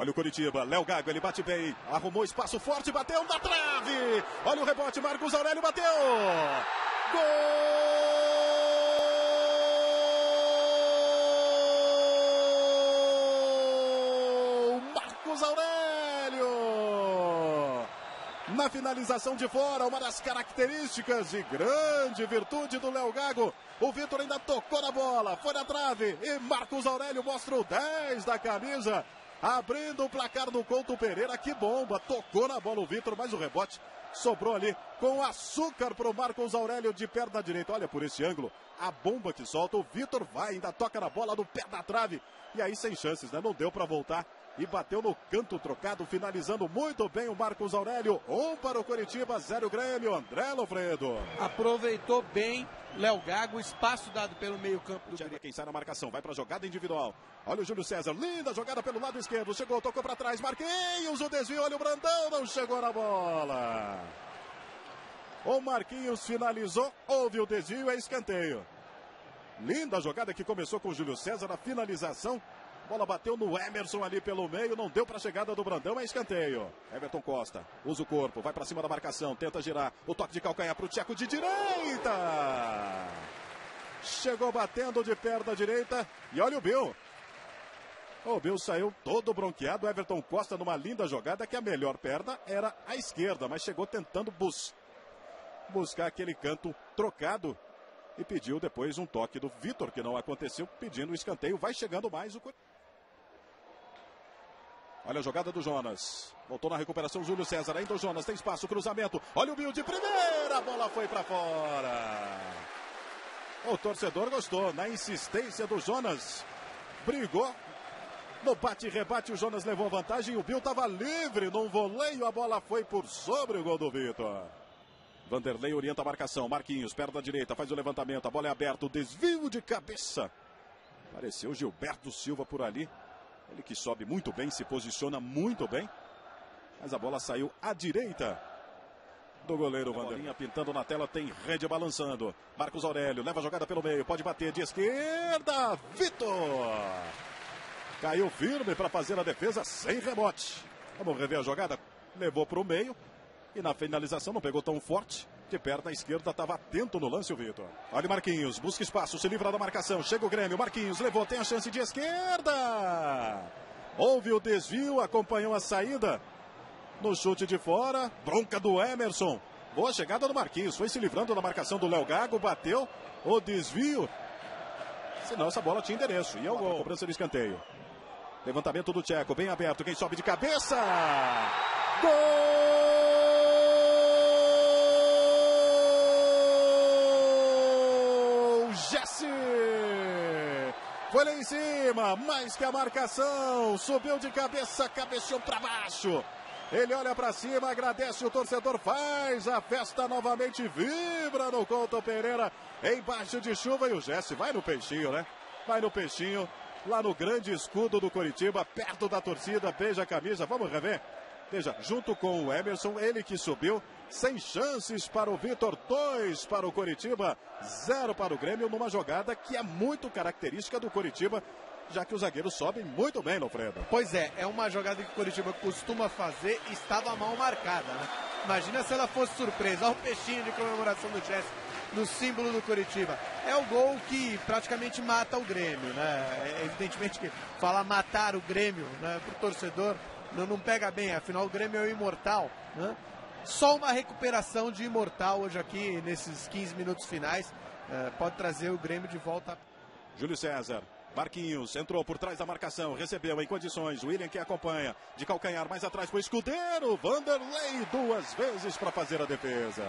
Olha o Coritiba, Léo Gago, ele bate bem, arrumou espaço forte, bateu na trave. Olha o rebote, Marcos Aurélio bateu. Gol! Marcos Aurélio! Na finalização de fora, uma das características de grande virtude do Léo Gago. O Victor ainda tocou na bola, foi na trave e Marcos Aurélio mostra o 10 da camisa, abrindo o placar do Couto Pereira. Que bomba, tocou na bola o Victor, mas o rebote sobrou ali com açúcar para o Marcos Aurélio de perna direita. Olha por esse ângulo, a bomba que solta, o Victor vai, ainda toca na bola do pé da trave e aí sem chances, né? Não deu para voltar e bateu no canto trocado, finalizando muito bem o Marcos Aurélio. 1 para o Coritiba, 0 Grêmio. André Lofredo. Aproveitou bem Léo Gago, espaço dado pelo meio campo do Grêmio. Quem sai na marcação, vai para a jogada individual. Olha o Júlio César, linda jogada pelo lado esquerdo. Chegou, tocou para trás, Marquinhos, o desvio, olha o Brandão, não chegou na bola. O Marquinhos finalizou, houve o desvio, é escanteio. Linda jogada que começou com o Júlio César, a finalização. Bola bateu no Emerson ali pelo meio, não deu para a chegada do Brandão, é escanteio. Everton Costa usa o corpo, vai para cima da marcação, tenta girar. O toque de calcanhar para o Tcheco de direita. Chegou batendo de perna direita e olha o Bill. O Bill saiu todo bronqueado, o Everton Costa numa linda jogada que a melhor perna era a esquerda, mas chegou tentando buscar aquele canto trocado. E pediu depois um toque do Victor, que não aconteceu, pedindo o escanteio. Vai chegando mais o... Olha a jogada do Jonas. Voltou na recuperação Júlio César. Ainda o Jonas, tem espaço, cruzamento. Olha o Bill de primeira, a bola foi para fora. O torcedor gostou, na insistência do Jonas. Brigou. No bate-rebate o Jonas levou vantagem. O Bill estava livre num voleio. A bola foi por sobre o gol do Victor. Vanderlei orienta a marcação, Marquinhos, perna direita, faz o levantamento, a bola é aberta, o desvio de cabeça. Apareceu Gilberto Silva por ali, ele que sobe muito bem, se posiciona muito bem. Mas a bola saiu à direita do goleiro Vanderlei. Pintando na tela, tem rede balançando. Marcos Aurélio leva a jogada pelo meio, pode bater de esquerda, Victor! Caiu firme para fazer a defesa sem rebote. Vamos rever a jogada, levou para o meio. E na finalização não pegou tão forte. De perna esquerda estava atento no lance o Victor. Olha o Marquinhos, busca espaço, se livra da marcação. Chega o Grêmio, Marquinhos levou, tem a chance de esquerda. Houve o desvio, acompanhou a saída. No chute de fora, bronca do Emerson. Boa chegada do Marquinhos, foi se livrando da marcação do Léo Gago. Bateu o desvio. Senão essa bola tinha endereço. E é o gol. Cobrança de escanteio. Levantamento do Tcheco, bem aberto. Quem sobe de cabeça? Gol! Jéci! Foi lá em cima, mais que a marcação, subiu de cabeça, cabeceou para baixo. Ele olha para cima, agradece o torcedor, faz a festa novamente, vibra no Couto Pereira, embaixo de chuva e o Jéci vai no peixinho, né? Vai no peixinho, lá no grande escudo do Coritiba, perto da torcida, beija a camisa, vamos rever. Veja, junto com o Emerson, ele que subiu, sem chances para o Victor, 2 para o Coritiba, 0 para o Grêmio, numa jogada que é muito característica do Coritiba, já que os zagueiros sobem muito bem, Lofredo. Pois é, é uma jogada que o Coritiba costuma fazer e estava mal marcada, né? Imagina se ela fosse surpresa, olha o peixinho de comemoração do Jéci, no símbolo do Coritiba. É o gol que praticamente mata o Grêmio, né? Evidentemente que falar matar o Grêmio, né, para o torcedor, não pega bem, afinal o Grêmio é o imortal, né? Só uma recuperação de imortal hoje aqui, nesses 15 minutos finais, pode trazer o Grêmio de volta. Júlio César, Marquinhos, entrou por trás da marcação, recebeu em condições, William que acompanha, de calcanhar mais atrás para o Escudero, Vanderlei 2 vezes para fazer a defesa.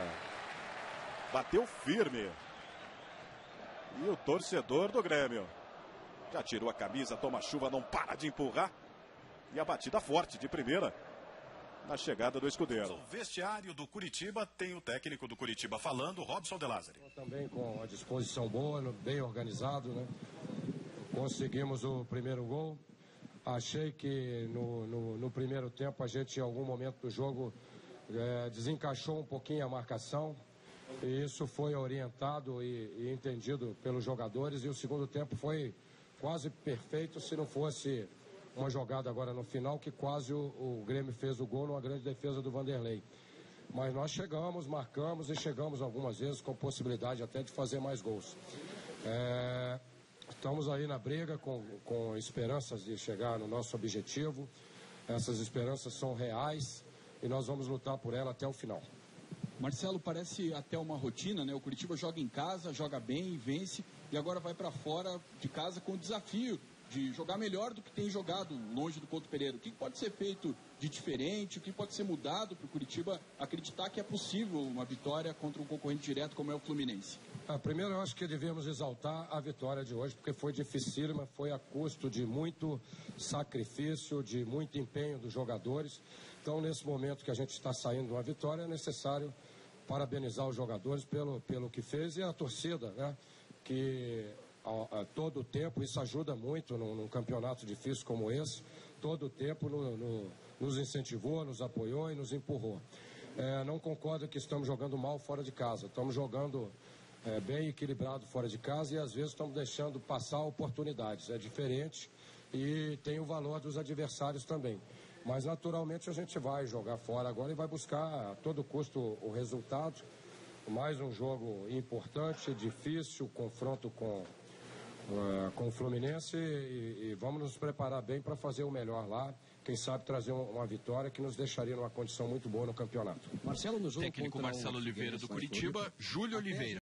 Bateu firme. E o torcedor do Grêmio já tirou a camisa, toma chuva, não para de empurrar. E a batida forte de primeira na chegada do Escudero. O vestiário do Coritiba tem o técnico do Coritiba falando, Robson De Lázaro. Também com a disposição boa, bem organizado, né? Conseguimos o primeiro gol. Achei que no primeiro tempo a gente em algum momento do jogo desencaixou um pouquinho a marcação. E isso foi orientado e entendido pelos jogadores. E o segundo tempo foi quase perfeito, se não fosse uma jogada agora no final que quase o Grêmio fez o gol numa grande defesa do Vanderlei. Mas nós chegamos, marcamos e chegamos algumas vezes com possibilidade até de fazer mais gols. Estamos aí na briga com esperanças de chegar no nosso objetivo. Essas esperanças são reais e nós vamos lutar por ela até o final. Marcelo, parece até uma rotina, né? O Coritiba joga em casa, joga bem e vence, e agora vai para fora de casa com o desafio de jogar melhor do que tem jogado longe do Couto Pereira. O que pode ser feito de diferente, o que pode ser mudado para o Coritiba acreditar que é possível uma vitória contra um concorrente direto como é o Fluminense? Primeiro, eu acho que devemos exaltar a vitória de hoje, porque foi dificílima, foi a custo de muito sacrifício, de muito empenho dos jogadores. Então, nesse momento que a gente está saindo de uma vitória, é necessário parabenizar os jogadores pelo que fez, e a torcida, né? Que a todo tempo, isso ajuda muito num campeonato difícil como esse, todo tempo nos incentivou, nos apoiou e nos empurrou. Não concordo que estamos jogando mal fora de casa, estamos jogando bem equilibrado fora de casa e às vezes estamos deixando passar oportunidades, é diferente e tem o valor dos adversários também. Mas naturalmente a gente vai jogar fora agora e vai buscar a todo custo o resultado, mais um jogo importante, difícil, confronto com o Fluminense, e vamos nos preparar bem para fazer o melhor lá, quem sabe trazer uma vitória que nos deixaria numa condição muito boa no campeonato. Marcelo, no jogo técnico Marcelo Oliveira do Coritiba, Júlio Oliveira.